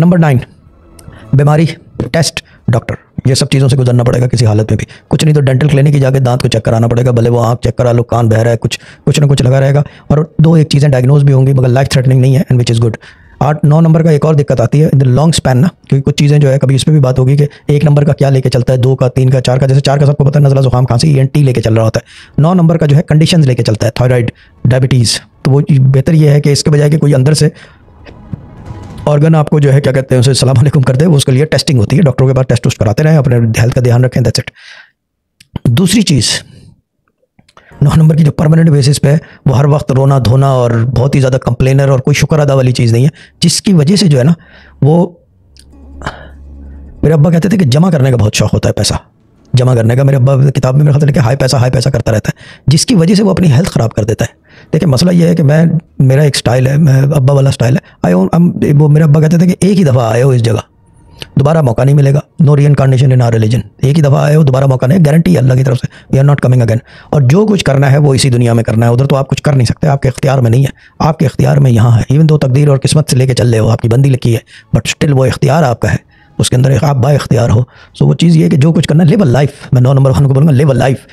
Number 9 बीमारी, test, doctor, ये सब चीज़ों से गुजरना पड़ेगा किसी हालत में भी। कुछ नहीं तो डेंटल क्लिनिक ही जाके दांत को चेक कराना पड़ेगा, भले वो आँख चेक करा लो, कान बह रहा है, कुछ कुछ ना कुछ लगा रहेगा। और दो एक चीज़ें डायग्नोज भी होंगी मगर लाइफ थ्रेटनिंग नहीं है, and which is good. 8-9 number का एक और दिक्कत आती है इन द लॉन्ग स्पैन ना, क्योंकि कुछ चीज़ें जो है कभी इस पर भी बात होगी कि 1 नंबर का क्या लेके चलता है, 2 का, 3 का, 4 का। जैसे 4 का सबको पता है नजला जुकाम खांसी ENT लेके चल रहा होता है। 9 नंबर का जो है कंडीशंस लेके चलता है, थायराइड, डायबिटीज़। तो वो बेहतर ये है कि इसके बजाय कि कोई अंदर से ऑर्गन आपको जो है क्या कहते हैं उसे सलाम अलैकुम कर दे, उसके लिए टेस्टिंग होती है। डॉक्टरों के पास टेस्ट उस्ट कराते रहें, अपने हेल्थ का ध्यान रखें, दैट्स इट। दूसरी चीज़ 9 नंबर की जो परमानेंट बेसिस पे है वो हर वक्त रोना धोना और बहुत ही ज़्यादा कंप्लेनर और कोई शुक्र अदा वाली चीज़ नहीं है, जिसकी वजह से जो है ना वो मेरे अब्बा कहते थे कि जमा करने का बहुत शौक़ होता है, पैसा जमा करने का। मेरे अब्बा किताब में मेरे ख्याल लेके हाई पैसा करता रहता है, जिसकी वजह से वो अपनी हेल्थ ख़राब कर देता है। देखिए मसला ये है कि मेरा एक स्टाइल है, मैं अब्बा वाला स्टाइल है। वो मेरे अब्बा कहते थे कि एक ही दफ़ा आए हो इस जगह, दोबारा मौका नहीं मिलेगा। No reincarnation in our religion. एक ही दफ़ा आए हो, दोबारा मौका नहीं, गारंटी अल्लाह की तरफ से, we are not coming again. और जो कुछ करना है वो इसी दुनिया में करना है, उधर तो आप कुछ कर नहीं सकते, आपके इख्तियार में नहीं है। आपके इख्तियार में यहाँ है, इवन दो तकदीर और किस्मत से लेके चल रहे हो, आपकी बंदी लिखी है, बट स्टिल वो इख्तियार आपका है, उसके अंदर आप बा इख्तियार हो। सो वो चीज़ ये कि जो कुछ करना है, लिव अ लाइफ। मैं 9 नंबर 1 को बोलूँगा, लिव अ लाइफ।